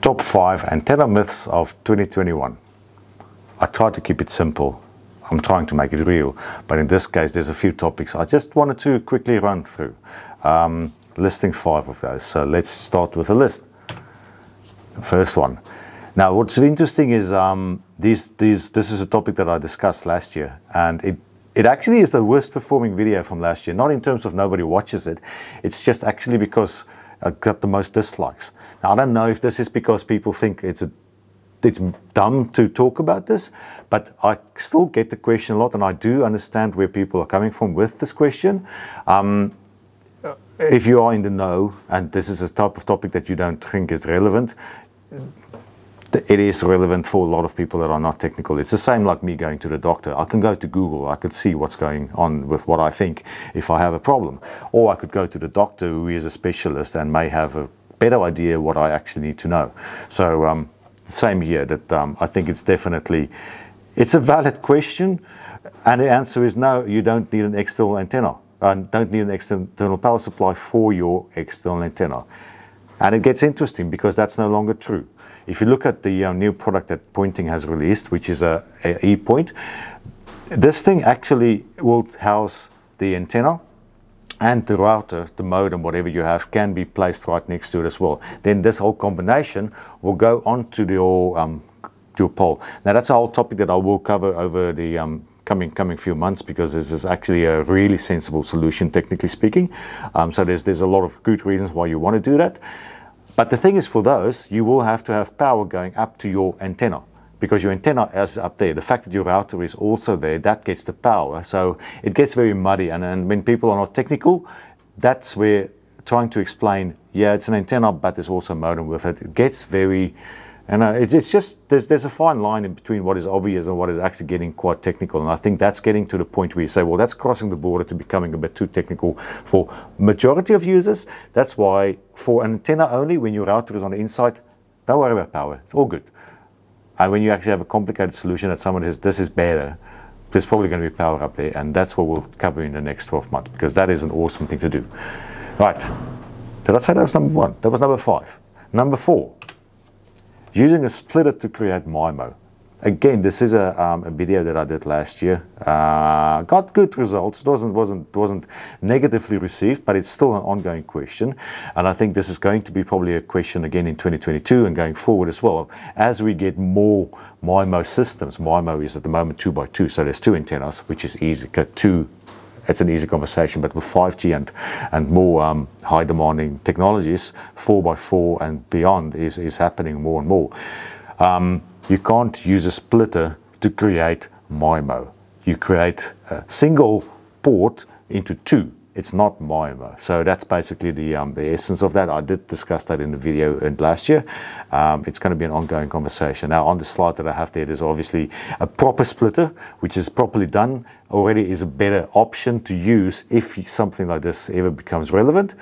Top 5 antenna myths of 2021. I try to keep it simple. I'm trying to make it real, but in this case there's a few topics I just wanted to quickly run through, listing 5 of those. So let's start with a list. The first one. Now what's interesting is this is a topic that I discussed last year, and it actually is the worst performing video from last year. Not in terms of nobody watches it, it's just actually because I got the most dislikes. Now I don't know if this is because people think it's dumb to talk about this, but I still get the question a lot, and I do understand where people are coming from with this question. If you are in the know and this is a type of topic that you don't think is relevant, it is relevant for a lot of people that are not technical. It's the same like me going to the doctor. I can go to Google, I can see what's going on with what I think if I have a problem. Or I could go to the doctor who is a specialist and may have a better idea what I actually need to know. So same here, that I think it's definitely, it's a valid question, and the answer is no, you don't need an external antenna. Don't need an external power supply for your external antenna. And it gets interesting because that's no longer true. If you look at the new product that Poynting has released, which is a E-point, this thing actually will house the antenna, and the router, the modem, whatever you have, can be placed right next to it as well. Then this whole combination will go onto your pole. Now that's a whole topic that I will cover over the coming few months, because this is actually a really sensible solution, technically speaking. So there's a lot of good reasons why you want to do that. But the thing is, for those, you will have to have power going up to your antenna, because your antenna is up there. The fact that your router is also there, that gets the power. So it gets very muddy, and when people are not technical, that's where trying to explain, yeah, it's an antenna, but there's also a modem with it. It gets very, and it's just, there's a fine line in between what is obvious and what is actually getting quite technical. And I think that's getting to the point where you say, well, that's crossing the border to becoming a bit too technical for majority of users. That's why for an antenna only, when your router is on the inside, don't worry about power, it's all good. And when you actually have a complicated solution that someone says, this is better, there's probably going to be power up there. And that's what we'll cover in the next 12 months, because that is an awesome thing to do. Right. Did I say that was number 1? That was number 5. Number 4, using a splitter to create MIMO. Again, this is a video that I did last year. Got good results. Wasn't negatively received, but it's still an ongoing question. And I think this is going to be probably a question again in 2022 and going forward as well, as we get more MIMO systems. MIMO is at the moment 2x2, so there's 2 antennas, which is easy. It's an easy conversation, but with 5G and more high demanding technologies, 4x4 and beyond is happening more and more. You can't use a splitter to create MIMO. You create a single port into 2. It's not MIMO. So that's basically the essence of that. I did discuss that in the video last year. It's going to be an ongoing conversation. Now on the slide that I have there, there's obviously a proper splitter, which is properly done, already is a better option to use if something like this ever becomes relevant.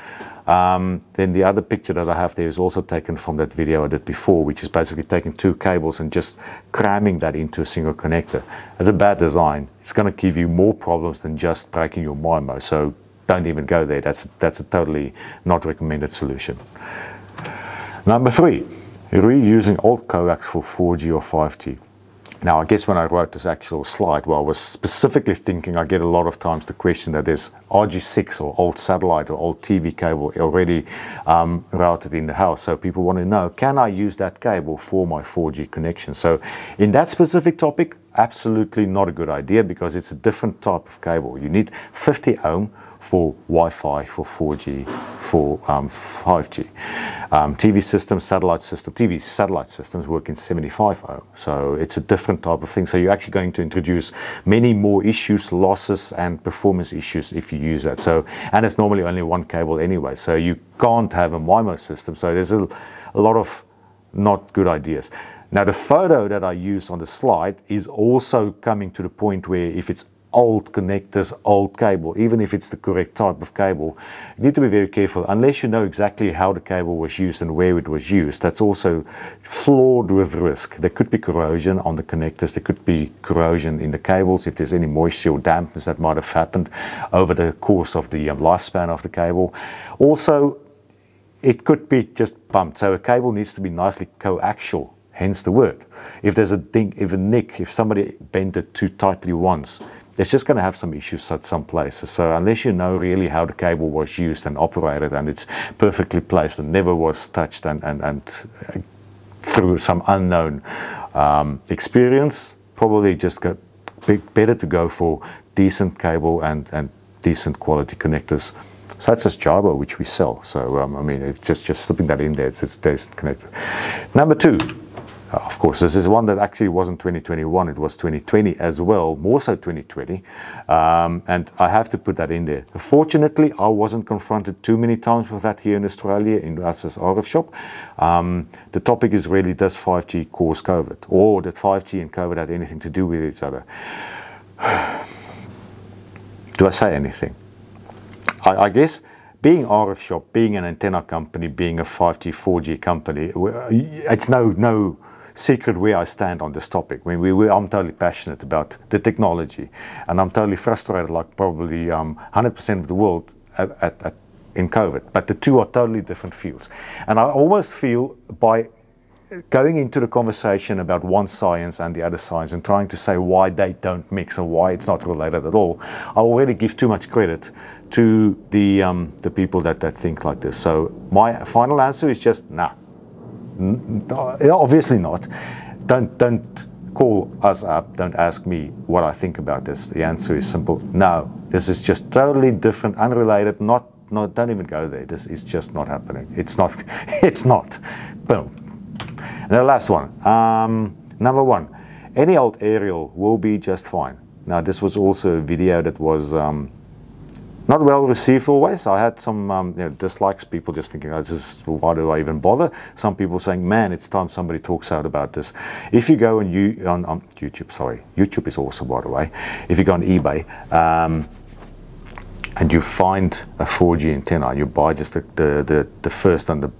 Then the other picture that I have there is also taken from that video I did before, which is basically taking 2 cables and just cramming that into a single connector. It's a bad design. It's going to give you more problems than just breaking your MIMO, so don't even go there. That's a totally not recommended solution. Number 3, reusing old coax for 4G or 5G. Now I guess when I wrote this actual slide, well, I was specifically thinking, I get a lot of times the question that there's RG6 or old satellite or old TV cable already routed in the house. So people want to know, can I use that cable for my 4G connection? So in that specific topic, absolutely not a good idea, because it's a different type of cable. You need 50 ohm for Wi-Fi, for 4G, for 5G. TV satellite systems work in 75 ohm. So it's a different type of thing. So you're actually going to introduce many more issues, losses and performance issues if you use that. So, and it's normally only 1 cable anyway. So you can't have a MIMO system. So there's a lot of not good ideas. Now the photo that I used on the slide is also coming to the point where if it's old connectors, old cable, even if it's the correct type of cable, you need to be very careful unless you know exactly how the cable was used and where it was used. That's also flawed with risk. There could be corrosion on the connectors, there could be corrosion in the cables if there's any moisture or dampness that might have happened over the course of the lifespan of the cable. Also, it could be just pumped. So a cable needs to be nicely coaxial, hence the word. If there's a dink, if a nick, if somebody bent it too tightly once, it's just going to have some issues at some places. So unless you know really how the cable was used and operated and it's perfectly placed and never was touched and through some unknown experience, probably just better to go for decent cable and decent quality connectors. So that's just Jabra, which we sell. So I mean, it's just slipping that in there. It's decent connected. Number two, of course, this is one that actually wasn't 2021. It was 2020 as well, more so 2020. And I have to put that in there. Fortunately, I wasn't confronted too many times with that here in Australia in our RF shop. The topic is really, does 5G cause COVID? Or did 5G and COVID have anything to do with each other? Do I say anything? I guess being RF shop, being an antenna company, being a 5G, 4G company, it's no secret where I stand on this topic. I mean, I'm totally passionate about the technology, and I'm totally frustrated, like probably 100% of the world in COVID. But the two are totally different fields, and I almost feel by going into the conversation about one science and the other science and trying to say why they don't mix and why it's not related at all, I already give too much credit to the people that think like this. So my final answer is just nah. Obviously not. Don't call us up. Don't ask me what I think about this. The answer is simple. No. This is just totally different, unrelated. No, don't even go there. This is just not happening. It's not. Boom. And the last one, number one, any old aerial will be just fine. Now, this was also a video that was not well received always. I had some dislikes, people just thinking, oh, this is, why do I even bother? Some people saying, man, it's time somebody talks out about this. If you go on YouTube, sorry, YouTube is also, by the way, if you go on eBay, and you find a 4G antenna, you buy just the first and the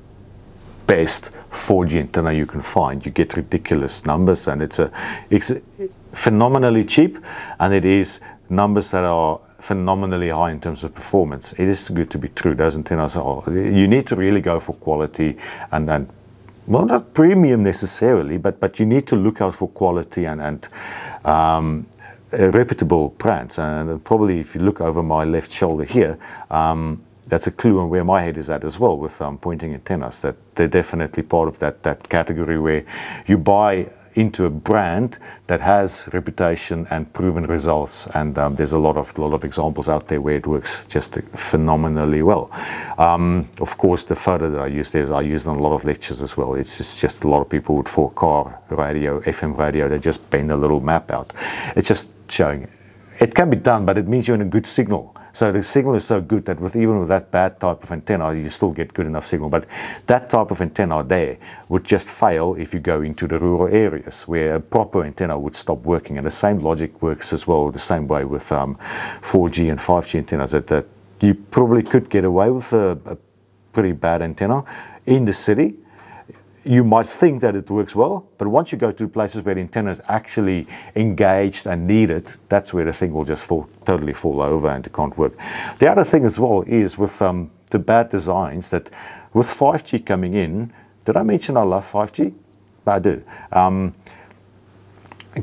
best 4G antenna you can find, you get ridiculous numbers, and it's phenomenally cheap, and it is numbers that are phenomenally high in terms of performance. It is too good to be true. Those antennas are, you need to really go for quality, and well, not premium necessarily, but you need to look out for quality and reputable brands. And probably if you look over my left shoulder here, that's a clue on where my head is at as well with Poynting antennas, that they're definitely part of that category where you buy into a brand that has reputation and proven results, and there's a lot of examples out there where it works just phenomenally well. Of course, the photo that I use there, I use in a lot of lectures as well. It's just a lot of people with 4K radio, FM radio, they just paint a little map out. It's just showing it. It can be done, but it means you're in a good signal. So the signal is so good that even with that bad type of antenna, you still get good enough signal. But that type of antenna there would just fail if you go into the rural areas where a proper antenna would stop working. And the same logic works as well, the same way with 4G and 5G antennas, that you probably could get away with a pretty bad antenna in the city. You might think that it works well, but once you go to places where the antenna is actually engaged and needed, that's where the thing will just totally fall over and it can't work. The other thing as well is with the bad designs, that with 5G coming in, did I mention I love 5G? I do.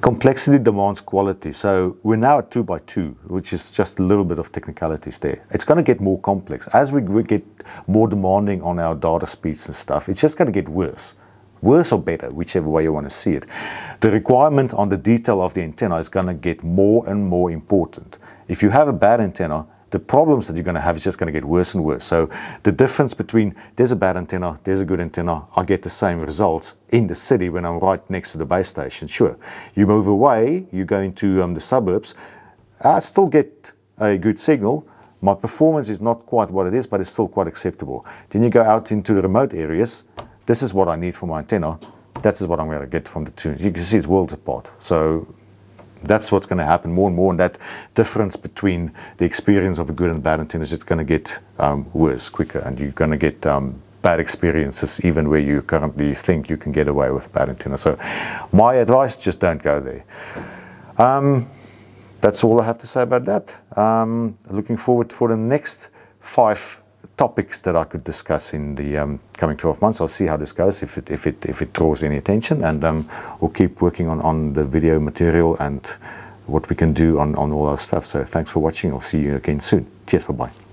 Complexity demands quality. So we're now at 2x2, which is just a little bit of technicalities there. It's going to get more complex. As we get more demanding on our data speeds and stuff, it's just going to get worse. Worse or better, whichever way you want to see it. The requirement on the detail of the antenna is going to get more and more important. If you have a bad antenna, the problems that you're going to have is just going to get worse and worse. So the difference between there's a bad antenna, there's a good antenna, I get the same results in the city when I'm right next to the base station. Sure, you move away, you go into the suburbs, I still get a good signal. My performance is not quite what it is, but it's still quite acceptable. Then you go out into the remote areas. This is what I need for my antenna. That is what I'm going to get from the two. You can see it's worlds apart. So that's what's going to happen more and more, and that difference between the experience of a good and bad antenna is just going to get worse quicker, and you're going to get bad experiences even where you currently think you can get away with bad antenna. So my advice, just don't go there. That's all I have to say about that. Looking forward for the next 5 topics that I could discuss in the coming 12 months. I'll see how this goes, if it draws any attention, and we'll keep working on the video material and what we can do on all our stuff. So thanks for watching. I'll see you again soon. Cheers, bye-bye.